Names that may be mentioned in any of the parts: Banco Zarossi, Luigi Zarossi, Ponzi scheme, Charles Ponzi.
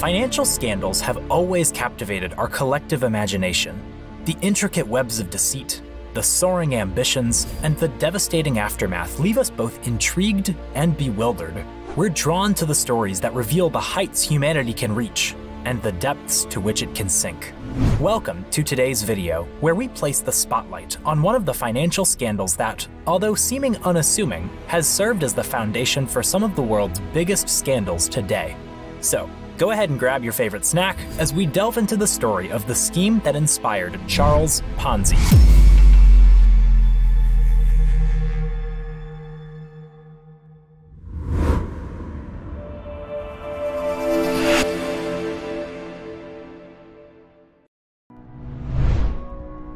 Financial scandals have always captivated our collective imagination. The intricate webs of deceit, the soaring ambitions, and the devastating aftermath leave us both intrigued and bewildered. We're drawn to the stories that reveal the heights humanity can reach and the depths to which it can sink. Welcome to today's video, where we place the spotlight on one of the financial scandals that, although seeming unassuming, has served as the foundation for some of the world's biggest scandals today. So, go ahead and grab your favorite snack as we delve into the story of the scheme that inspired Charles Ponzi.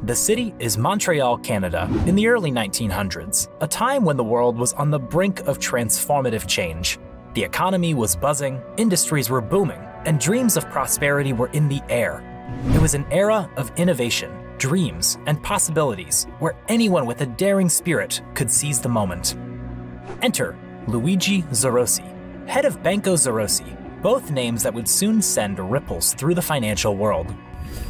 The city is Montreal, Canada, in the early 1900s, a time when the world was on the brink of transformative change. The economy was buzzing, industries were booming, and dreams of prosperity were in the air. It was an era of innovation, dreams, and possibilities where anyone with a daring spirit could seize the moment. Enter Luigi Zarossi, head of Banco Zarossi, both names that would soon send ripples through the financial world.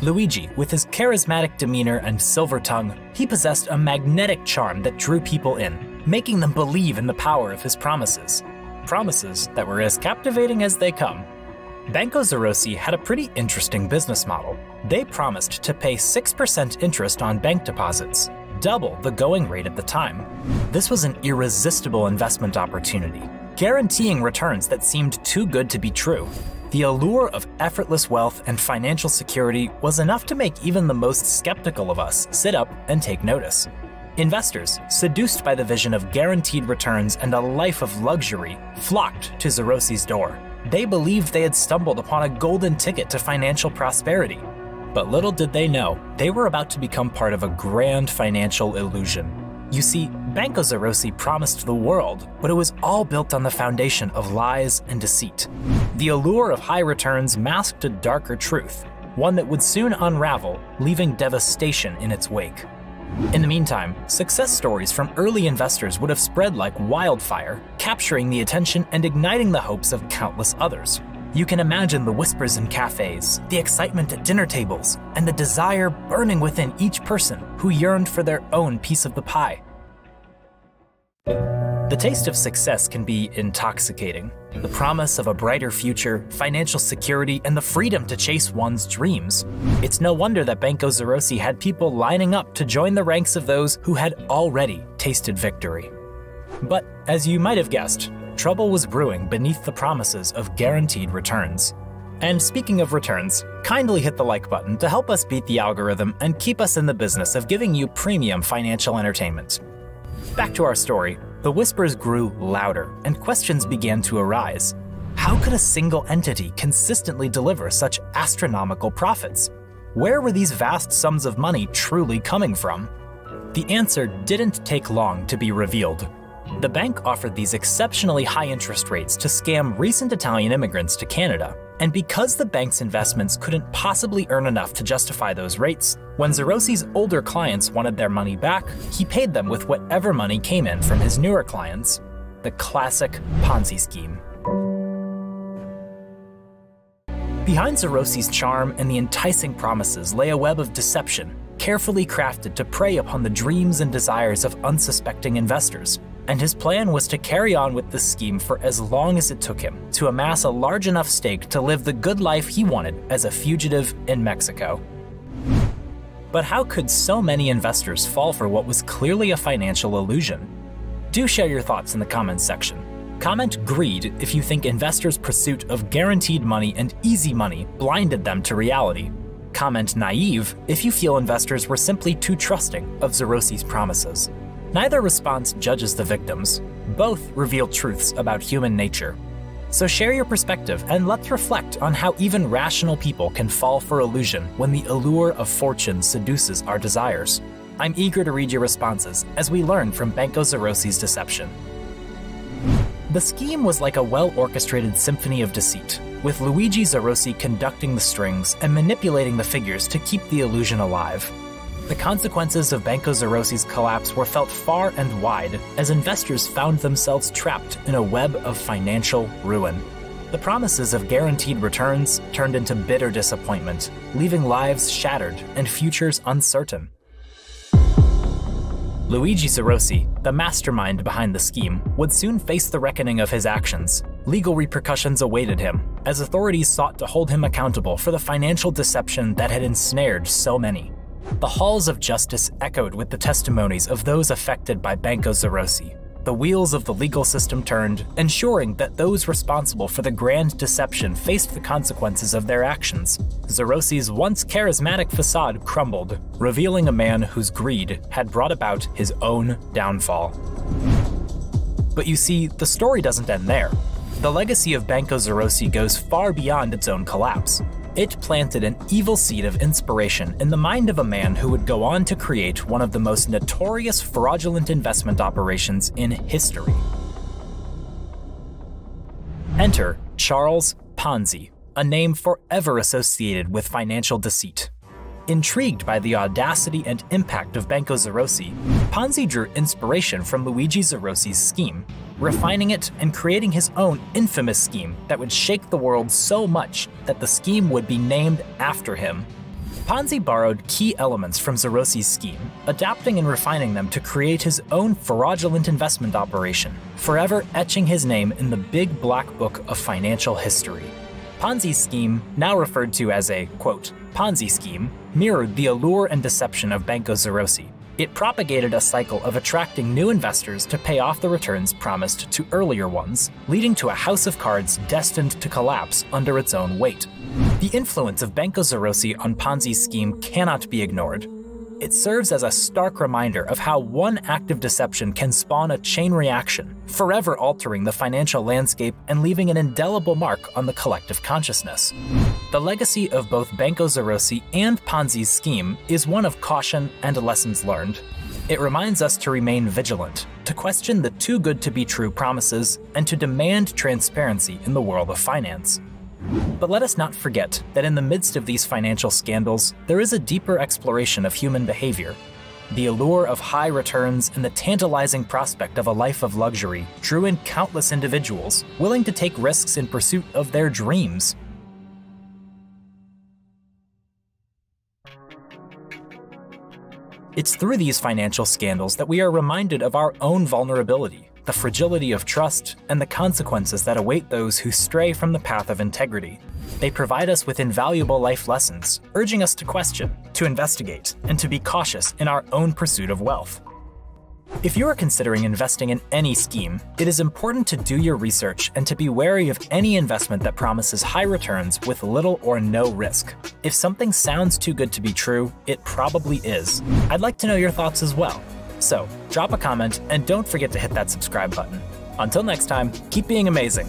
Luigi, with his charismatic demeanor and silver tongue, he possessed a magnetic charm that drew people in, making them believe in the power of his promises. Promises that were as captivating as they come. Banco Zarossi had a pretty interesting business model. They promised to pay 6% interest on bank deposits, double the going rate at the time. This was an irresistible investment opportunity, guaranteeing returns that seemed too good to be true. The allure of effortless wealth and financial security was enough to make even the most skeptical of us sit up and take notice. Investors, seduced by the vision of guaranteed returns and a life of luxury, flocked to Zarossi's door. They believed they had stumbled upon a golden ticket to financial prosperity. But little did they know, they were about to become part of a grand financial illusion. You see, Banco Zarossi promised the world, but it was all built on the foundation of lies and deceit. The allure of high returns masked a darker truth, one that would soon unravel, leaving devastation in its wake. In the meantime, success stories from early investors would have spread like wildfire, capturing the attention and igniting the hopes of countless others. You can imagine the whispers in cafes, the excitement at dinner tables, and the desire burning within each person who yearned for their own piece of the pie. The taste of success can be intoxicating. The promise of a brighter future, financial security, and the freedom to chase one's dreams. It's no wonder that Banco Zarossi had people lining up to join the ranks of those who had already tasted victory. But as you might have guessed, trouble was brewing beneath the promises of guaranteed returns. And speaking of returns, kindly hit the like button to help us beat the algorithm and keep us in the business of giving you premium financial entertainment. Back to our story. The whispers grew louder, and questions began to arise. How could a single entity consistently deliver such astronomical profits? Where were these vast sums of money truly coming from? The answer didn't take long to be revealed. The bank offered these exceptionally high interest rates to scam recent Italian immigrants to Canada. And because the bank's investments couldn't possibly earn enough to justify those rates, when Zarossi's older clients wanted their money back, he paid them with whatever money came in from his newer clients. The classic Ponzi scheme. Behind Zarossi's charm and the enticing promises lay a web of deception, carefully crafted to prey upon the dreams and desires of unsuspecting investors. And his plan was to carry on with this scheme for as long as it took him to amass a large enough stake to live the good life he wanted as a fugitive in Mexico. But how could so many investors fall for what was clearly a financial illusion? Do share your thoughts in the comments section. Comment greed if you think investors' pursuit of guaranteed money and easy money blinded them to reality. Comment naive if you feel investors were simply too trusting of Zarossi's promises. Neither response judges the victims. Both reveal truths about human nature. So share your perspective and let's reflect on how even rational people can fall for illusion when the allure of fortune seduces our desires. I'm eager to read your responses as we learn from Banco Zarossi's deception. The scheme was like a well-orchestrated symphony of deceit, with Luigi Zarossi conducting the strings and manipulating the figures to keep the illusion alive. The consequences of Banco Zarossi's collapse were felt far and wide as investors found themselves trapped in a web of financial ruin. The promises of guaranteed returns turned into bitter disappointment, leaving lives shattered and futures uncertain. Luigi Zarossi, the mastermind behind the scheme, would soon face the reckoning of his actions. Legal repercussions awaited him, as authorities sought to hold him accountable for the financial deception that had ensnared so many. The halls of justice echoed with the testimonies of those affected by Banco Zarossi. The wheels of the legal system turned, ensuring that those responsible for the grand deception faced the consequences of their actions. Zarossi's once charismatic facade crumbled, revealing a man whose greed had brought about his own downfall. But you see, the story doesn't end there. The legacy of Banco Zarossi goes far beyond its own collapse. It planted an evil seed of inspiration in the mind of a man who would go on to create one of the most notorious fraudulent investment operations in history. Enter Charles Ponzi, a name forever associated with financial deceit. Intrigued by the audacity and impact of Banco Zarossi, Ponzi drew inspiration from Luigi Zarossi's scheme, refining it and creating his own infamous scheme that would shake the world so much that the scheme would be named after him. Ponzi borrowed key elements from Zarossi's scheme, adapting and refining them to create his own fraudulent investment operation, forever etching his name in the big black book of financial history. Ponzi's scheme, now referred to as a, quote, Ponzi scheme, mirrored the allure and deception of Banco Zarossi. It propagated a cycle of attracting new investors to pay off the returns promised to earlier ones, leading to a house of cards destined to collapse under its own weight. The influence of Banco Zarossi on Ponzi's scheme cannot be ignored. It serves as a stark reminder of how one act of deception can spawn a chain reaction, forever altering the financial landscape and leaving an indelible mark on the collective consciousness. The legacy of both Banco Zarossi and Ponzi's scheme is one of caution and lessons learned. It reminds us to remain vigilant, to question the too-good-to-be-true promises, and to demand transparency in the world of finance. But let us not forget that in the midst of these financial scandals, there is a deeper exploration of human behavior. The allure of high returns and the tantalizing prospect of a life of luxury drew in countless individuals willing to take risks in pursuit of their dreams. It's through these financial scandals that we are reminded of our own vulnerability, the fragility of trust, and the consequences that await those who stray from the path of integrity. They provide us with invaluable life lessons, urging us to question, to investigate, and to be cautious in our own pursuit of wealth. If you are considering investing in any scheme, it is important to do your research and to be wary of any investment that promises high returns with little or no risk. If something sounds too good to be true, it probably is. I'd like to know your thoughts as well. So, drop a comment and don't forget to hit that subscribe button. Until next time, keep being amazing.